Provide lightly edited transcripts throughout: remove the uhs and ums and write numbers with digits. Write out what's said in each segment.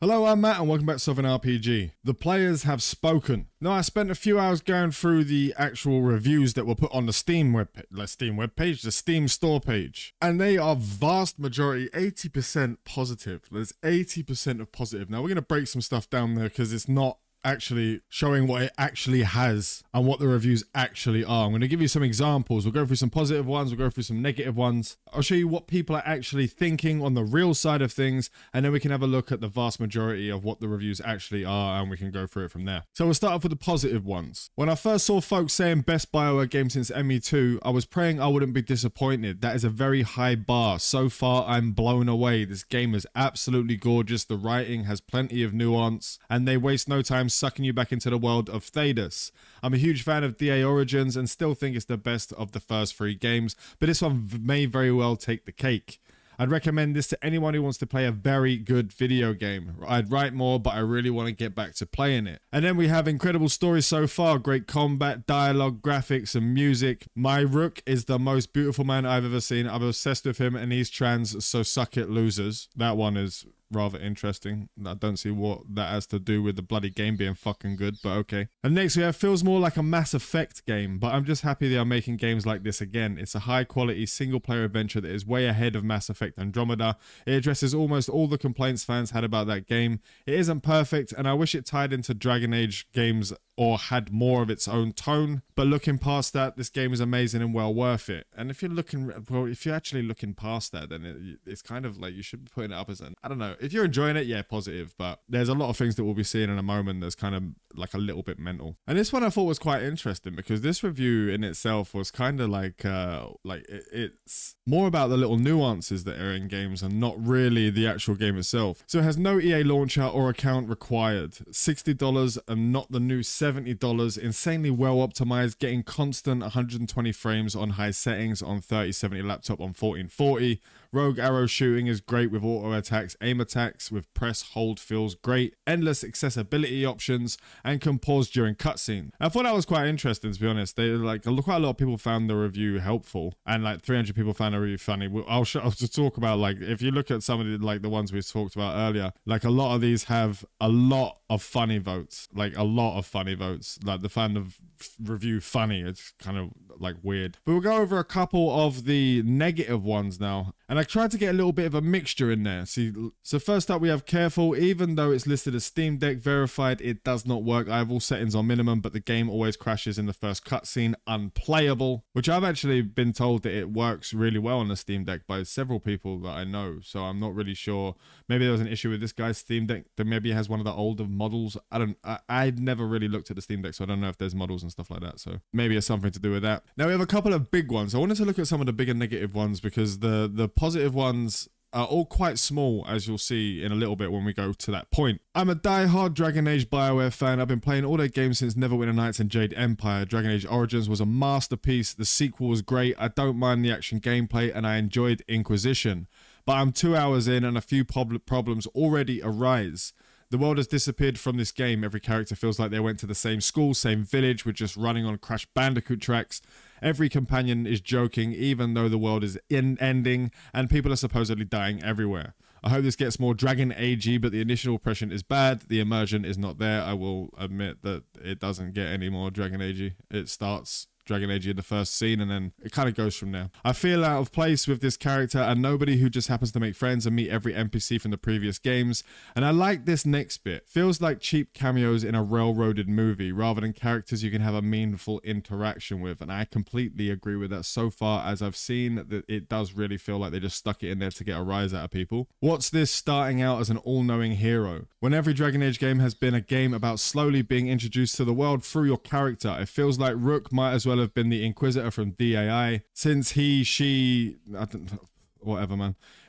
Hello, I'm Matt and welcome back to Sovereign RPG. The players have spoken. Now, I spent a few hours going through the actual reviews that were put on the Steam store page. And they are vast majority, 80% positive. There's 80% of positive. Now, we're going to break some stuff down there because it's not actually showing what it actually has and what the reviews actually are. I'm going to give you some examples. We'll go through some positive ones, we'll go through some negative ones. I'll show you what people are actually thinking on the real side of things, and then we can have a look at the vast majority of what the reviews actually are, and we can go through it from there. So we'll start off with the positive ones. When I first saw folks saying best BioWare game since ME2, I was praying I wouldn't be disappointed. That is a very high bar. So far, I'm blown away. This game is absolutely gorgeous. The writing has plenty of nuance, and they waste no time sucking you back into the world of Thedas. I'm a huge fan of DA Origins and still think it's the best of the first three games, but this one may very well take the cake. I'd recommend this to anyone who wants to play a very good video game. I'd write more, but I really want to get back to playing it. And then we have incredible stories so far. Great combat, dialogue, graphics, and music. My Rook is the most beautiful man I've ever seen. I'm obsessed with him, and he's trans, so suck it, losers. That one is rather interesting. I don't see what that has to do with the bloody game being fucking good, but okay. And next we have feels more like a Mass Effect game, but I'm just happy they are making games like this again. It's a high quality single player adventure that is way ahead of Mass Effect Andromeda. It addresses almost all the complaints fans had about that game. It isn't perfect, and I wish it tied into Dragon Age games or had more of its own tone, but looking past that, this game is amazing and well worth it. And if you're looking, well, if you're actually looking past that, then it's kind of like you should be putting it up as an, I don't know, if you're enjoying it, yeah, positive, but there's a lot of things that we'll be seeing in a moment that's kind of like a little bit mental. And this one I thought was quite interesting because this review in itself was kind of like it's more about the little nuances that are in games and not really the actual game itself. So it has no EA launcher or account required, $60 and not the new $70, insanely well optimized, getting constant 120 frames on high settings on 3070 laptop on 1440. Rogue arrow shooting is great with auto attacks, aim attacks with press hold feels great, endless accessibility options, and can pause during cutscene. I thought that was quite interesting, to be honest. They like quite a lot of people found the review helpful, and like 300 people found the review funny. I'll just talk about, like, if you look at some of the, like the ones we talked about earlier, like a lot of these have a lot of funny votes, like the fan of review funny. It's kind of like weird, but we'll go over a couple of the negative ones now. And I tried to get a little bit of a mixture in there. See, so first up we have careful. Even though it's listed as Steam Deck verified, it does not work. I have all settings on minimum, but the game always crashes in the first cutscene, unplayable, which I've actually been told that it works really well on the Steam Deck by several people that I know. So I'm not really sure. Maybe there was an issue with this guy's Steam Deck that maybe has one of the older models. I've never really looked at the Steam Deck, so I don't know if there's models and stuff like that. So maybe it's something to do with that. Now we have a couple of big ones. I wanted to look at some of the bigger negative ones because the positive ones are all quite small, as you'll see in a little bit when we go to that point. I'm a die-hard Dragon Age BioWare fan. I've been playing all their games since Neverwinter Nights and Jade Empire. Dragon Age Origins was a masterpiece. The sequel was great. I don't mind the action gameplay, and I enjoyed Inquisition. But I'm 2 hours in, and a few problems already arise. The world has disappeared from this game. Every character feels like they went to the same school, same village. We're just running on Crash Bandicoot tracks. Every companion is joking, even though the world is ending and people are supposedly dying everywhere. I hope this gets more Dragon Agey, but the initial impression is bad. The immersion is not there. I will admit that it doesn't get any more Dragon Agey. It starts Dragon Age in the first scene, and then it kind of goes from there. I feel out of place with this character and nobody who just happens to make friends and meet every NPC from the previous games. And I like this next bit. Feels like cheap cameos in a railroaded movie rather than characters you can have a meaningful interaction with. And I completely agree with that. So far as I've seen, that it does really feel like they just stuck it in there to get a rise out of people. What's this starting out as an all-knowing hero? When every Dragon Age game has been a game about slowly being introduced to the world through your character, it feels like Rook might as well have been the Inquisitor from DAI, since he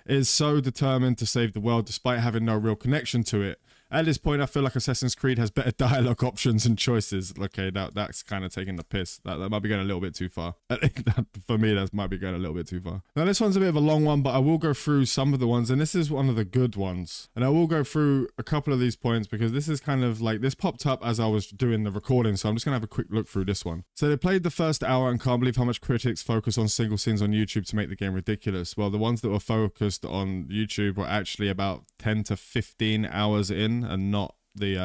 is so determined to save the world despite having no real connection to it. At this point, I feel like Assassin's Creed has better dialogue options and choices. Okay, that's kind of taking the piss. That might be going a little bit too far. I think that, for me, that might be going a little bit too far. Now, this one's a bit of a long one, but I will go through some of the ones, and this is one of the good ones. And I will go through a couple of these points because this is kind of like, this popped up as I was doing the recording, so I'm just going to have a quick look through this one. So they played the first hour and can't believe how much critics focus on single scenes on YouTube to make the game ridiculous. Well, the ones that were focused on YouTube were actually about 10 to 15 hours in, and not the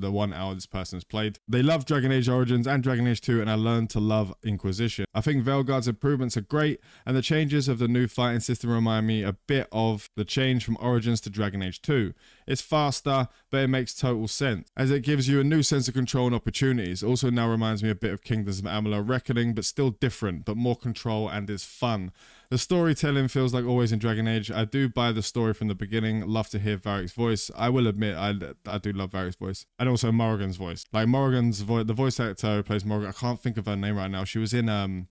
1 hour this person's played. They love Dragon Age Origins and Dragon Age 2, and I learned to love Inquisition. I think Veilguard's improvements are great, and the changes of the new fighting system remind me a bit of the change from Origins to Dragon Age 2. It's faster, but it makes total sense, as it gives you a new sense of control and opportunities. Also now reminds me a bit of Kingdoms of Amalur: Reckoning, but still different, but more control and is fun. The storytelling feels like always in Dragon Age. I do buy the story from the beginning. Love to hear Varric's voice. I will admit, I do love Varric's voice. And also Morrigan's voice. Like Morrigan's voice, the voice actor who plays Morrigan, I can't think of her name right now. She was in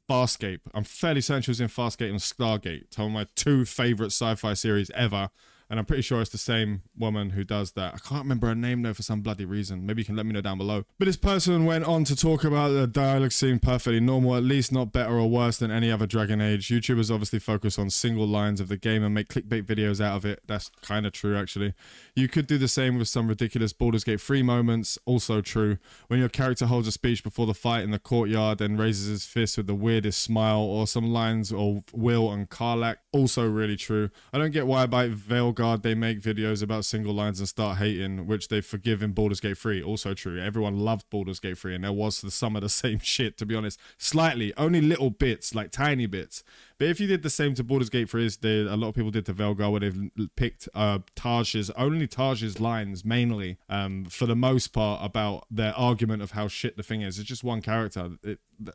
Farscape. I'm fairly certain she was in Farscape and Stargate. One of my two favorite sci-fi series ever. And I'm pretty sure it's the same woman who does that. I can't remember her name though for some bloody reason. Maybe you can let me know down below. But this person went on to talk about the dialogue seemed perfectly normal, at least not better or worse than any other Dragon Age. YouTubers obviously focus on single lines of the game and make clickbait videos out of it. That's kind of true actually. You could do the same with some ridiculous Baldur's Gate 3 moments. Also true. When your character holds a speech before the fight in the courtyard and raises his fist with the weirdest smile, or some lines of Will and Karlak. Also really true. I don't get why by Veilguard they make videos about single lines and start hating, which they forgive in Baldur's Gate 3. Also true. Everyone loved Baldur's Gate 3, and there was some of the same shit, to be honest. Slightly. Only little bits, like tiny bits. But if you did the same to Baldur's Gate 3, a lot of people did to Velgo, where they've picked only Taj's lines, mainly, for the most part, about their argument of how shit the thing is. It's just one character.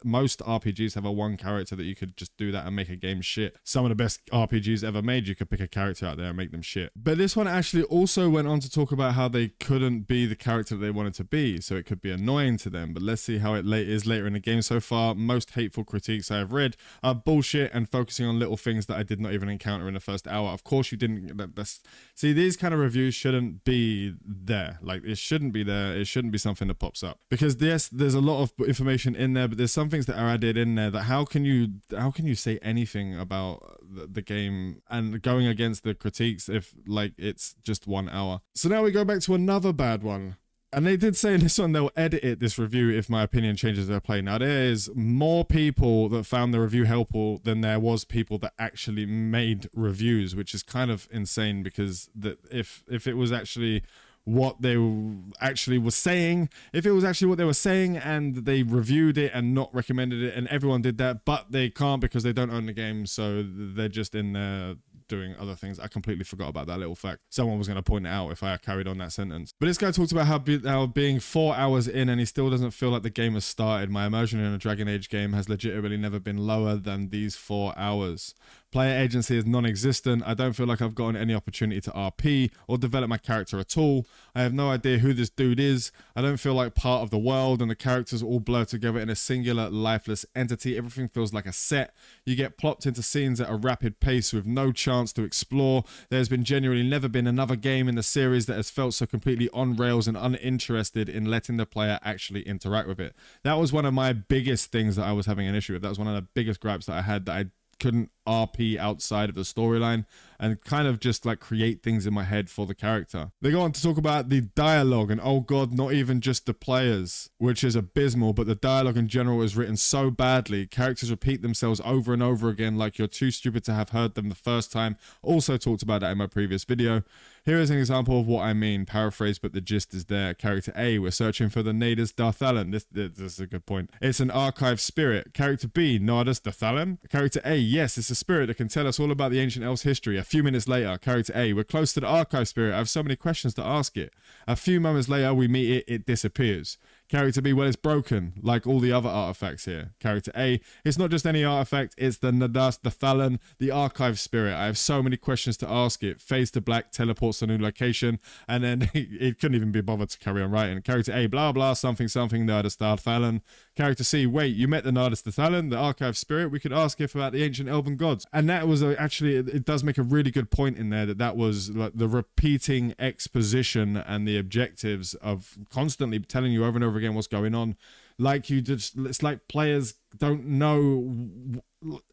Most RPGs have a one character that you could just do that and make a game shit. Some of the best RPGs ever made, you could pick a character out there and make them shit. But this one actually also went on to talk about how they couldn't be the character that they wanted to be, so it could be annoying to them. But let's see how it is later in the game. So far, most hateful critiques I have read are bullshit and focusing on little things that I did not even encounter in the first hour. Of course you didn't. See, these kind of reviews shouldn't be there. Like, it shouldn't be there. It shouldn't be something that pops up, because yes, there's a lot of information in there, but there's some things that are added in there that how can you say anything about the game and going against the critiques if, like, it's just 1 hour. So now we go back to another bad one. And they did say in this one they'll edit this review if my opinion changes their play. Now, there is more people that found the review helpful than there was people that actually made reviews, which is kind of insane, because if it was actually what they actually were saying, if it was actually what they were saying and they reviewed it and not recommended it, and everyone did that, but they can't because they don't own the game, so they're just in there doing other things. I completely forgot about that little fact. Someone was going to point it out if I carried on that sentence. But this guy talked about how being 4 hours in and he still doesn't feel like the game has started. My immersion in a Dragon Age game has legitimately never been lower than these 4 hours. Player agency is non-existent. I don't feel like I've gotten any opportunity to RP or develop my character at all. I have no idea who this dude is. I don't feel like part of the world, and the characters all blur together in a singular, lifeless entity. Everything feels like a set. You get plopped into scenes at a rapid pace with no chance to explore. There's been genuinely never been another game in the series that has felt so completely on rails and uninterested in letting the player actually interact with it. That was one of my biggest things that I was having an issue with. That was one of the biggest gripes that I had, that I couldn't RP outside of the storyline and kind of just like create things in my head for the character. They go on to talk about the dialogue, and oh god, not even just the players, which is abysmal, but the dialogue in general is written so badly. Characters repeat themselves over and over again like you're too stupid to have heard them the first time. Also talked about that in my previous video. Here is an example of what I mean, paraphrase, but the gist is there. Character A: we're searching for the Nadas Dirthalen. This is a good point. It's an archive spirit. Character B: Nadas Dirthalen. Character A: yes, it's a spirit that can tell us all about the ancient elves' history. A few minutes later, Character A: we're close to the archive spirit. I have so many questions to ask it. A few moments later, we meet it. It disappears. Character B, well, it's broken, like all the other artifacts here. Character A, it's not just any artifact, it's the Nadas Dirthalen, the Archive Spirit. I have so many questions to ask it. Fades to black, teleports to a new location, and then it couldn't even be bothered to carry on writing. Character A, blah, blah, something, something, Nadas Dirthalen. Character C, wait, you met the Nadas Dirthalen, the Archive Spirit? We could ask if about the ancient elven gods. And that was actually, it does make a really good point in there, that was like the repeating exposition and the objectives of constantly telling you over and over again what's going on. Like, you just, it's like players don't know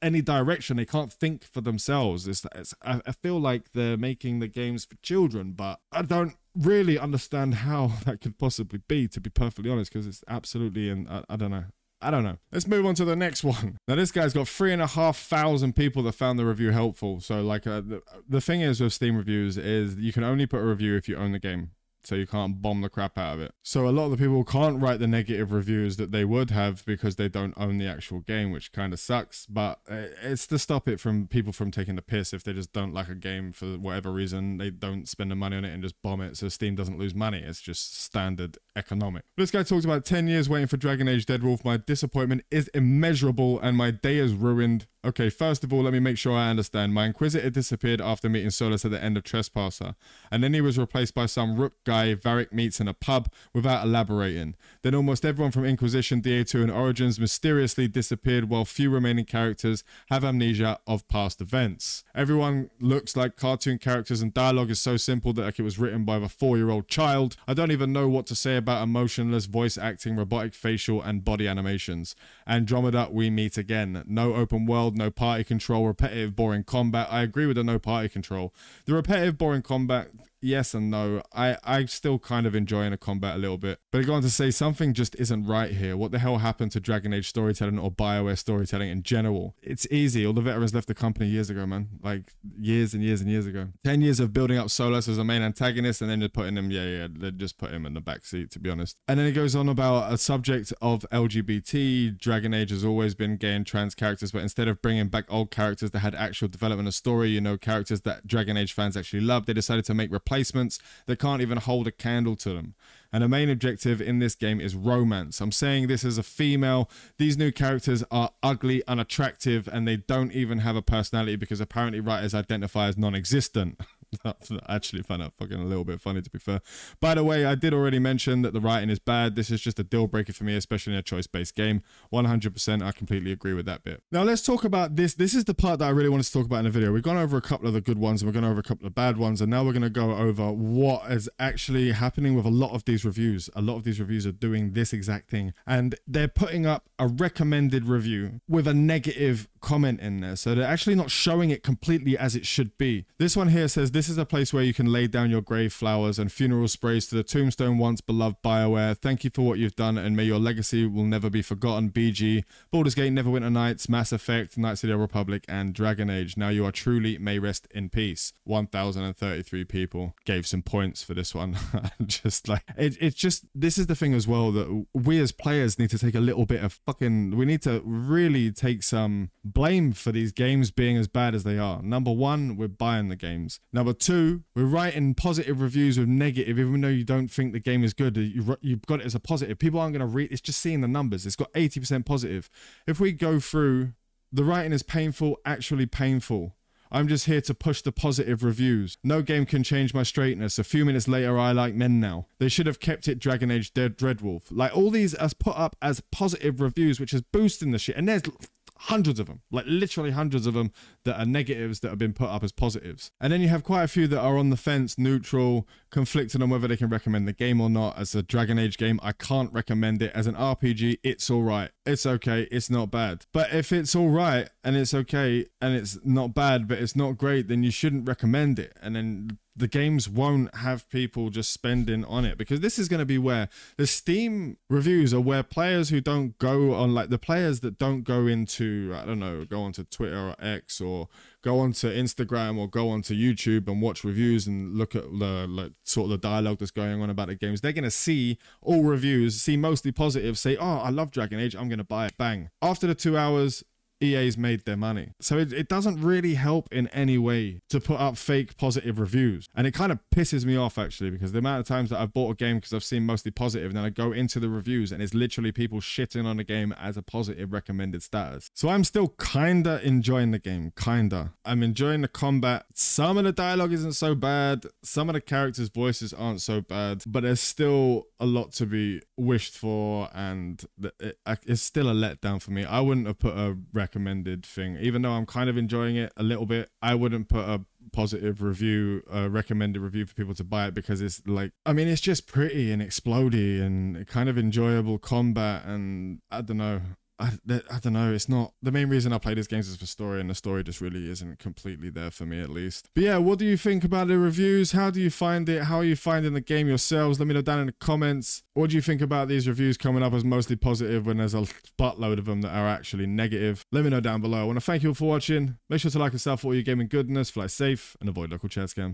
any direction, they can't think for themselves. I feel like they're making the games for children, but I don't really understand how that could possibly be, to be perfectly honest, because it's absolutely, and I don't know. I don't know. Let's move on to the next one. Now, this guy's got 3,500 people that found the review helpful. So like the thing is with Steam reviews is you can only put a review if you own the game. So you can't bomb the crap out of it. So a lot of the people can't write the negative reviews that they would have because they don't own the actual game, which kind of sucks, but it's to stop it from people from taking the piss. If they just don't like a game for whatever reason, they don't spend the money on it and just bomb it, so Steam doesn't lose money. It's just standard economic. This guy talks about 10 years waiting for Dragon Age Dreadwolf. My disappointment is immeasurable and my day is ruined. Okay, first of all, let me make sure I understand. My Inquisitor disappeared after meeting Solas at the end of Trespasser, and then he was replaced by some Rook guy Varric meets in a pub without elaborating. Then almost everyone from Inquisition, DA2 and Origins mysteriously disappeared, while few remaining characters have amnesia of past events. Everyone looks like cartoon characters and dialogue is so simple that like it was written by a 4-year-old child. I don't even know what to say about emotionless voice acting, robotic facial and body animations. Andromeda, we meet again. No open world, no party control, repetitive boring combat. I agree with the no party control. The repetitive boring combat, yes and no. I'm still kind of enjoying the combat a little bit, but I go on to say something just isn't right here. What the hell happened to Dragon Age storytelling or BioWare storytelling in general? It's easy, all the veterans left the company years ago, man. Like years and years and years ago. 10 years of building up Solas as a main antagonist and then just putting him, they just put him in the backseat, to be honest. And then it goes on about a subject of LGBT. Dragon Age has always been gay and trans characters, but instead of bringing back old characters that had actual development of story, you know, characters that Dragon Age fans actually love, they decided to make replacements that can't even hold a candle to them. And the main objective in this game is romance. I'm saying this as a female. These new characters are ugly, unattractive, and they don't even have a personality because apparently writers identify as non-existent. I actually found that fucking a little bit funny, to be fair. By the way, I did already mention that the writing is bad. This is just a deal breaker for me, especially in a choice-based game. 100%, I completely agree with that bit. Now let's talk about this. This is the part that I really wanted to talk about in the video. We've gone over a couple of the good ones and we've gone over a couple of bad ones, and now we're going to go over what is actually happening with a lot of these reviews. A lot of these reviews are doing this exact thing, and they're putting up a recommended review with a negative comment in there, so they're actually not showing it completely as it should be. This one here says, this is a place where you can lay down your grave flowers and funeral sprays to the tombstone once beloved BioWare. Thank you for what you've done and may your legacy will never be forgotten. BG, Baldur's Gate, Neverwinter Nights, Mass Effect, Knights of the Old Republic and Dragon Age. Now you are truly may rest in peace. 1,033 people gave some points for this one. Just like it's just, this is the thing as well, that we as players need to take a little bit of fucking, we need to really take some blame for these games being as bad as they are. Number one, we're buying the games. Number two, we're writing positive reviews with negative, even though you don't think the game is good. You've got it as a positive. People aren't going to read. It's just seeing the numbers. It's got 80% positive. If we go through, the writing is painful, actually painful. I'm just here to push the positive reviews. No game can change my straightness. A few minutes later, I like men now. They should have kept it Dragon Age Dreadwolf. Like, all these are put up as positive reviews, which is boosting the shit. And there's hundreds of them, like literally hundreds of them that are negatives that have been put up as positives. And then you have quite a few that are on the fence, neutral, conflicted on whether they can recommend the game or not. As a Dragon Age game, I can't recommend it. As an RPG, it's all right, it's okay, it's not bad. But if it's all right and it's okay and it's not bad but it's not great, then you shouldn't recommend it. And then the games won't have people just spending on it, because this is going to be where the Steam reviews are, where players who don't go on, like the players that don't go into, I don't know, go onto Twitter or X or go onto Instagram or go onto YouTube and watch reviews and look at the like, sort of the dialogue that's going on about the games. They're going to see all reviews, see mostly positive, say, oh, I love Dragon Age, I'm going to buy it. Bang. After the 2 hours, EA's made their money. So it doesn't really help in any way to put up fake positive reviews. And it kind of pisses me off, actually, because the amount of times that I've bought a game because I've seen mostly positive, and then I go into the reviews and it's literally people shitting on the game as a positive recommended status. So I'm still kinda enjoying the game, kinda. I'm enjoying the combat. Some of the dialogue isn't so bad. Some of the characters' voices aren't so bad, but there's still a lot to be wished for, and it's still a letdown for me. I wouldn't have put a recommended thing, even though I'm kind of enjoying it a little bit. I wouldn't put a positive review, recommended review for people to buy it, because it's like, I mean, it's just pretty and explodey and kind of enjoyable combat, and I don't know. I don't know, it's not the main reason I play these games is for story, and the story just really isn't completely there for me, at least. But yeah, what do you think about the reviews? How do you find it? How are you finding the game yourselves? Let me know down in the comments. What do you think about these reviews coming up as mostly positive when there's a buttload of them that are actually negative? Let me know down below. I want to thank you all for watching. Make sure to like and subscribe for all your gaming goodness, fly safe, and avoid local chat scams.